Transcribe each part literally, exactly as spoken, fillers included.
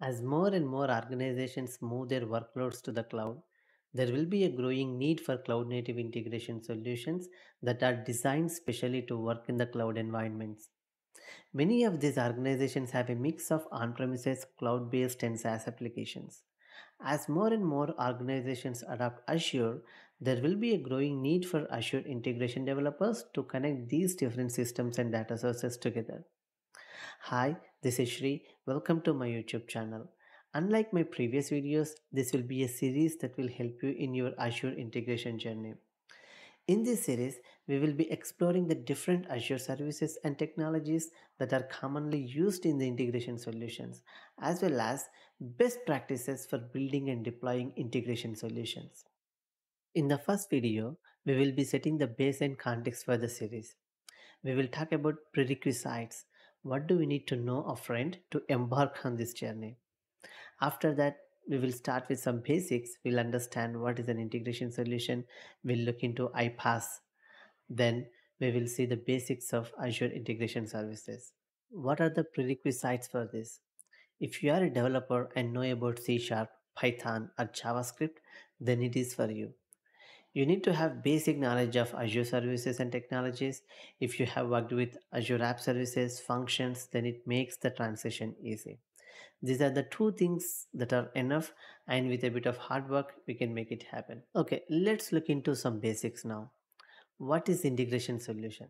As more and more organizations move their workloads to the cloud, there will be a growing need for cloud native integration solutions that are designed specially to work in the cloud environments. Many of these organizations have a mix of on-premises, cloud-based, and SaaS applications. As more and more organizations adopt Azure, there will be a growing need for Azure integration developers to connect these different systems and data sources together. Hi, this is Sri. Welcome to my YouTube channel. Unlike my previous videos, this will be a series that will help you in your Azure integration journey. In this series, we will be exploring the different Azure services and technologies that are commonly used in the integration solutions, as well as best practices for building and deploying integration solutions. In the first video, we will be setting the base and context for the series. We will talk about prerequisites. What do we need to know upfront to embark on this journey? After that, we will start with some basics. We'll understand what is an integration solution. We'll look into iPaaS. Then we will see the basics of Azure Integration Services. What are the prerequisites for this? If you are a developer and know about C Sharp, Python, or JavaScript, then it is for you. You need to have basic knowledge of Azure services and technologies. If you have worked with Azure App Services, functions, then it makes the transition easy. These are the two things that are enough, and with a bit of hard work, we can make it happen. Okay, let's look into some basics now. What is integration solution?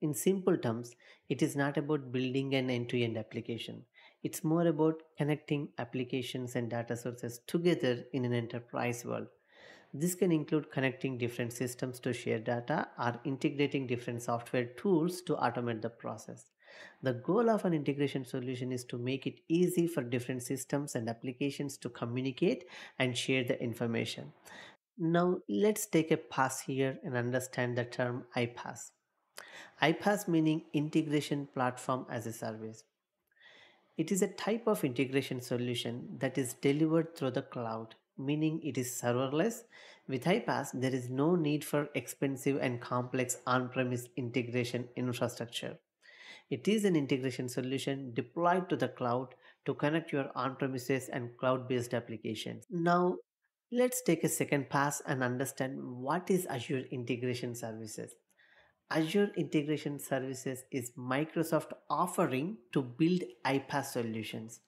In simple terms, it is not about building an end-to-end application. It's more about connecting applications and data sources together in an enterprise world. This can include connecting different systems to share data or integrating different software tools to automate the process. The goal of an integration solution is to make it easy for different systems and applications to communicate and share the information. Now let's take a pass here and understand the term iPaaS. iPaaS meaning Integration Platform as a Service. It is a type of integration solution that is delivered through the cloud, meaning it is serverless. With iPaaS, there is no need for expensive and complex on-premise integration infrastructure. It is an integration solution deployed to the cloud to connect your on-premises and cloud-based applications. Now, let's take a second pass and understand what is Azure Integration Services. Azure Integration Services is Microsoft's offering to build iPaaS solutions.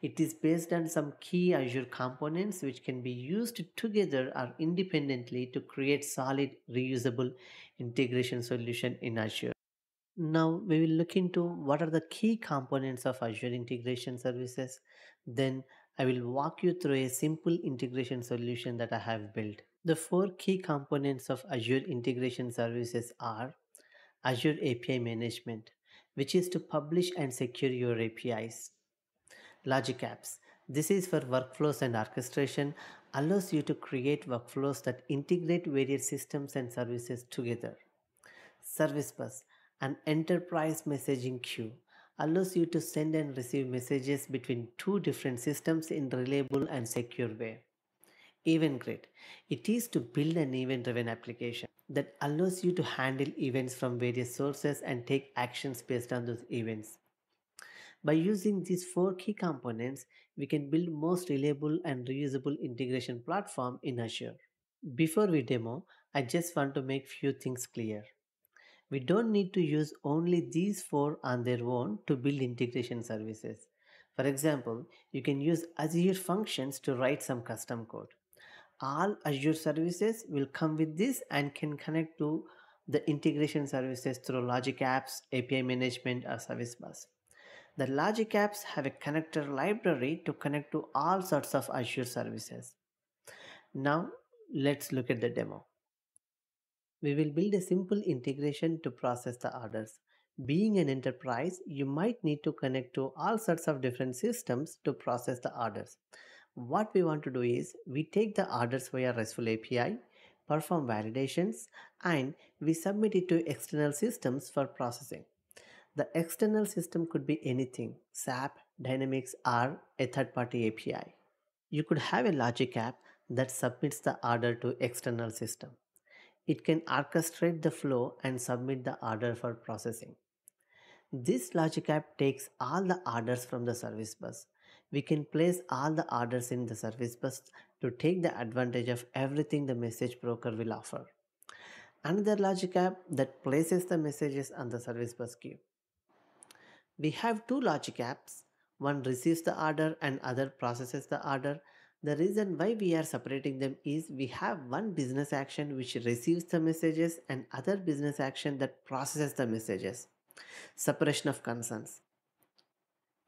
It is based on some key Azure components which can be used together or independently to create solid, reusable integration solution in Azure. Now we will look into what are the key components of Azure Integration Services. Then I will walk you through a simple integration solution that I have built. The four key components of Azure Integration Services are Azure A P I Management, which is to publish and secure your A P Is. Logic Apps. This is for workflows and orchestration, allows you to create workflows that integrate various systems and services together. Service Bus, an enterprise messaging queue, allows you to send and receive messages between two different systems in a reliable and secure way. Event Grid. It is to build an event-driven application that allows you to handle events from various sources and take actions based on those events. By using these four key components, we can build most reliable and reusable integration platform in Azure. Before we demo, I just want to make few things clear. We don't need to use only these four on their own to build integration services. For example, you can use Azure functions to write some custom code. All Azure services will come with this and can connect to the integration services through Logic Apps, A P I Management, or Service Bus. The Logic Apps have a connector library to connect to all sorts of Azure services. Now, let's look at the demo. We will build a simple integration to process the orders. Being an enterprise, you might need to connect to all sorts of different systems to process the orders. What we want to do is, we take the orders via RESTful A P I, perform validations, and we submit it to external systems for processing. The external system could be anything, SAP, Dynamics, or a third-party A P I. You could have a Logic App that submits the order to external system. It can orchestrate the flow and submit the order for processing. This Logic App takes all the orders from the Service Bus. we can place all the orders in the service bus to take the advantage of everything the message broker will offer. Another logic app that places the messages on the service bus queue. We have two logic apps. One receives the order and other processes the order. The reason why we are separating them is we have one business action which receives the messages and other business action that processes the messages. Separation of concerns.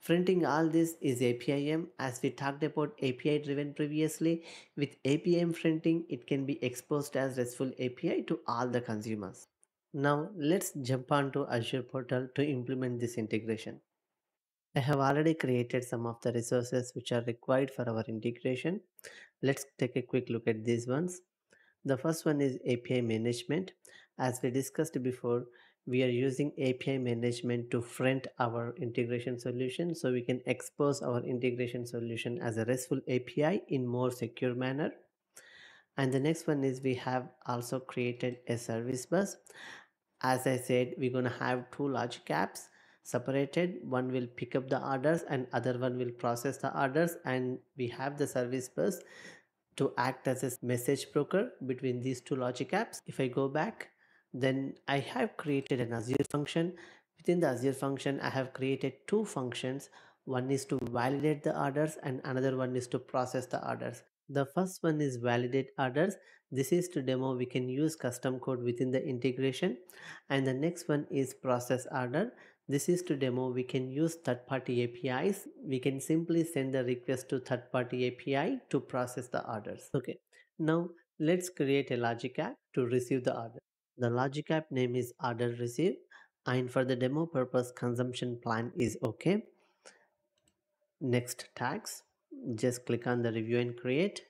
Printing all this is A P I M. As we talked about A P I driven previously, with A P I M printing, it can be exposed as RESTful A P I to all the consumers. Now let's jump on to Azure Portal to implement this integration. I have already created some of the resources which are required for our integration. Let's take a quick look at these ones. The first one is A P I management. As we discussed before, we are using A P I management to front our integration solution so we can expose our integration solution as a RESTful A P I in more secure manner. And the next one is we have also created a service bus. As I said, we're going to have two logic apps separated. One will pick up the orders and other one will process the orders, and we have the service bus to act as a message broker between these two logic apps. If I go back, then I have created an Azure function. Within the Azure function, I have created two functions. One is to validate the orders and another one is to process the orders. The first one is validate orders. This is to demo we can use custom code within the integration. And the next one is process order. This is to demo we can use third-party A P Is. We can simply send the request to third-party A P I to process the orders. Okay, now let's create a logic app to receive the order. The logic app name is OrderReceive, and for the demo purpose consumption plan is okay. Next tags, just click on the review and create.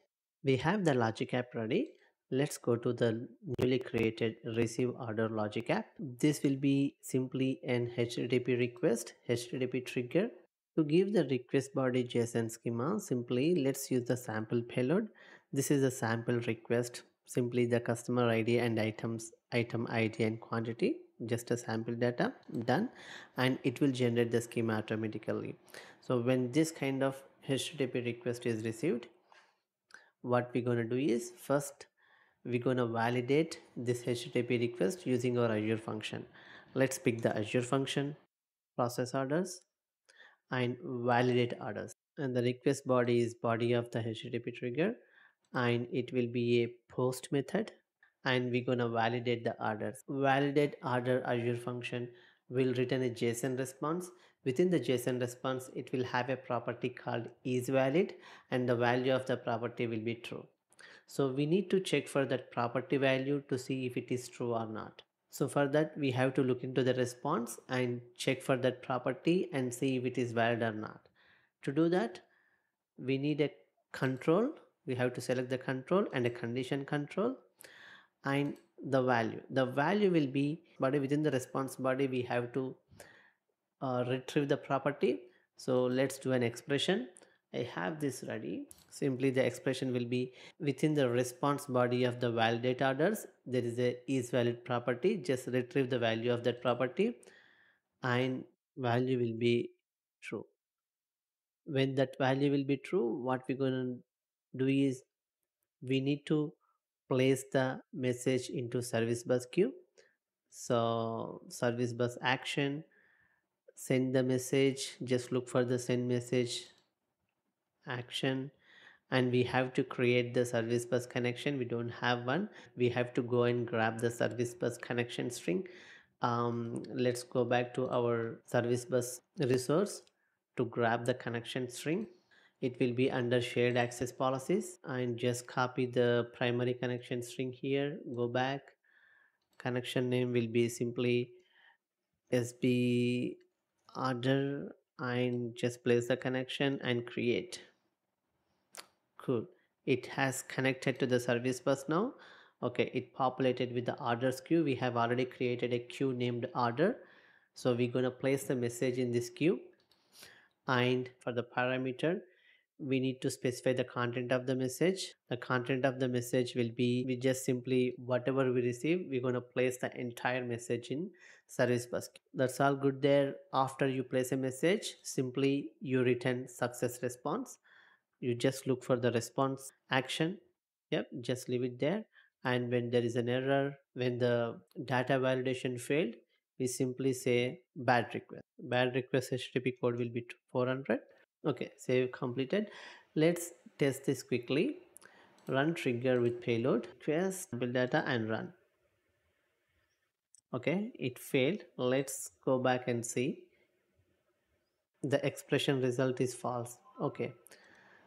We have the logic app ready. Let's go to the newly created receive order logic app. This will be simply an H T T P request, H T T P trigger. To give the request body JSON schema, simply let's use the sample payload. This is a sample request. Simply the customer I D and items, item I D and quantity, just a sample data, done, and it will generate the schema automatically. So when this kind of H T T P request is received, what we're going to do is first we're going to validate this H T T P request using our Azure function. Let's pick the Azure function, process orders and validate orders, and the request body is body of the H T T P trigger, and it will be a post method, and we're gonna validate the orders. Validate order Azure function will return a JSON response. Within the JSON response, it will have a property called isValid, and the value of the property will be true. So we need to check for that property value to see if it is true or not. So for that, we have to look into the response and check for that property and see if it is valid or not. To do that, we need a control. We have to select the control and a condition control and the value. The value will be body. Within the response body, we have to uh, retrieve the property. So let's do an expression. I have this ready. Simply the expression will be within the response body of the validate orders. There is a isValid property. Just retrieve the value of that property and value will be true. When that value will be true, what we're going to do is we need to place the message into service bus queue. So service bus action, send the message, just look for the send message action, and we have to create the service bus connection. We don't have one. We have to go and grab the service bus connection string. Um, let's go back to our service bus resource to grab the connection string. It will be under shared access policies, and just copy the primary connection string here. Go back. Connection name will be simply S B order and just place the connection and create. Cool. It has connected to the service bus now. Okay. It populated with the orders queue. We have already created a queue named order. So we're going to place the message in this queue, and for the parameter, we need to specify the content of the message. The content of the message will be, we just simply whatever we receive, we're going to place the entire message in service bus. That's all good there. After you place a message, simply you return success response. You just look for the response action. Yep, just leave it there. And when there is an error, when the data validation failed, we simply say bad request. Bad request H T T P code will be four hundred. Okay, save completed. Let's test this quickly. Run trigger with payload, request, build data and run. Okay, it failed. Let's go back and see. The expression result is false. Okay,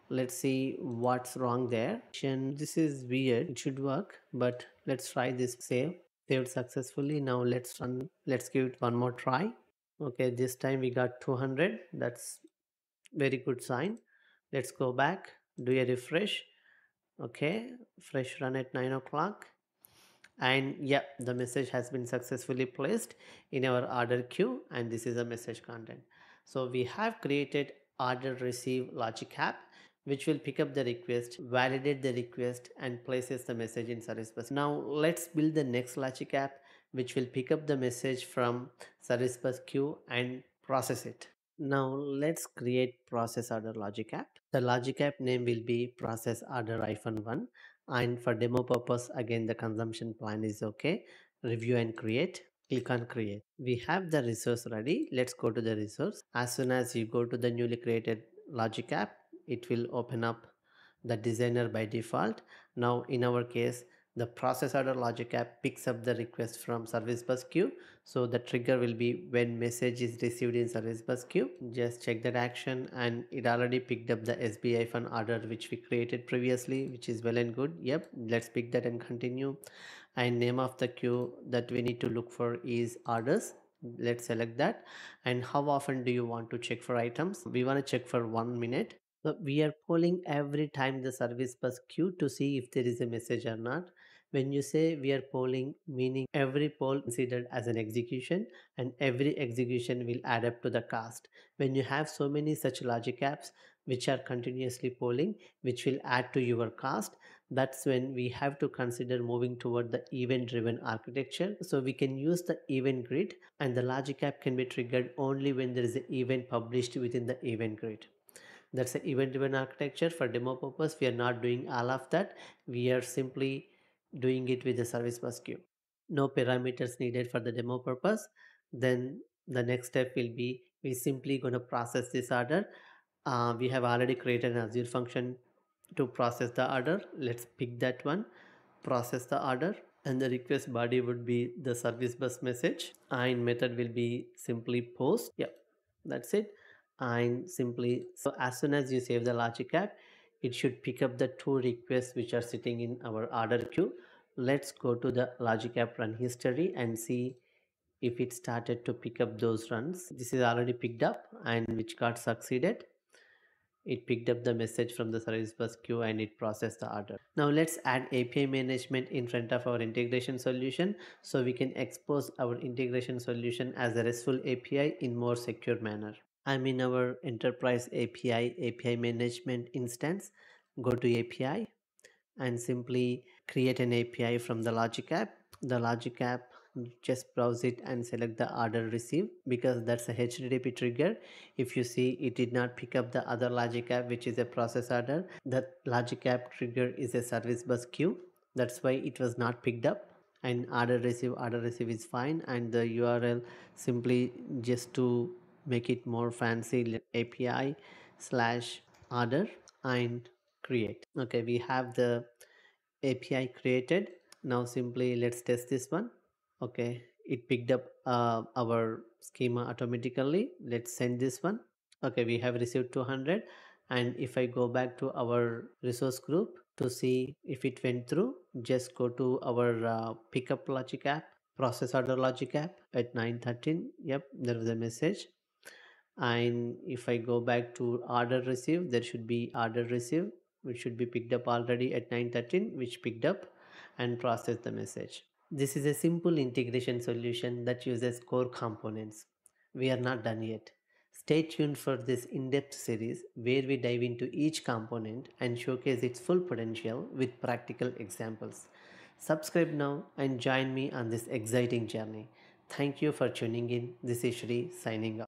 let's see what's wrong there. This is weird. It should work, but let's try this. Save. Saved successfully. Now let's run. Let's give it one more try. Okay, this time we got two hundred. That's very good sign. Let's go back, do a refresh. Okay, fresh run at nine o'clock, and yeah, the message has been successfully placed in our order queue, and this is a message content. So we have created order receive logic app, which will pick up the request, validate the request, and places the message in service bus. Now let's build the next logic app, which will pick up the message from service bus queue and process it. Now let's create process order logic app. The logic app name will be process order one, and for demo purpose, again the consumption plan is okay. Review and create. Click on create. We have the resource ready. Let's go to the resource. As soon as you go to the newly created logic app, it will open up the designer by default. Now in our case, the process order logic app picks up the request from service bus queue. So the trigger will be when message is received in service bus queue. Just check that action, and it already picked up the S B hyphen order which we created previously, which is well and good. Yep, let's pick that and continue. And name of the queue that we need to look for is orders. Let's select that. And how often do you want to check for items? We want to check for one minute. So we are polling every time the service bus queue to see if there is a message or not. When you say we are polling, meaning every poll is considered as an execution, and every execution will add up to the cost. When you have so many such logic apps which are continuously polling, which will add to your cost, that's when we have to consider moving toward the event-driven architecture. So we can use the event grid, and the logic app can be triggered only when there is an event published within the event grid. That's an event-driven architecture. For demo purpose, we are not doing all of that. We are simply doing it with the service bus queue. No parameters needed for the demo purpose. Then the next step will be, we simply going to process this order. Uh, we have already created an Azure function to process the order. Let's pick that one, process the order, and the request body would be the service bus message, and method will be simply post. Yeah, that's it. And simply, so as soon as you save the logic app, it should pick up the two requests which are sitting in our order queue. Let's go to the logic app run history and see if it started to pick up those runs. This is already picked up, and which got succeeded. It picked up the message from the service bus queue and it processed the order. Now let's add A P I management in front of our integration solution, so we can expose our integration solution as a RESTful A P I in more secure manner. I'm in our enterprise A P I, A P I management instance. Go to A P I and simply create an A P I from the logic app. The logic app, just browse it and select the order receive, because that's a H T T P trigger. If you see, it did not pick up the other logic app, which is a process order. That logic app trigger is a service bus queue. That's why it was not picked up. And order receive, order receive is fine. And the U R L, simply just to make it more fancy, A P I slash order and create. Okay, we have the A P I created. Now simply let's test this one. Okay, it picked up uh, our schema automatically. Let's send this one. Okay, we have received two hundred. And if I go back to our resource group to see if it went through, just go to our uh, pickup logic app, process order logic app at nine thirteen. Yep, there was a message. And if I go back to order receive, there should be order receive, which should be picked up already at nine thirteen, which picked up and processed the message. This is a simple integration solution that uses core components. We are not done yet. Stay tuned for this in-depth series where we dive into each component and showcase its full potential with practical examples. Subscribe now and join me on this exciting journey. Thank you for tuning in. This is Sri signing off.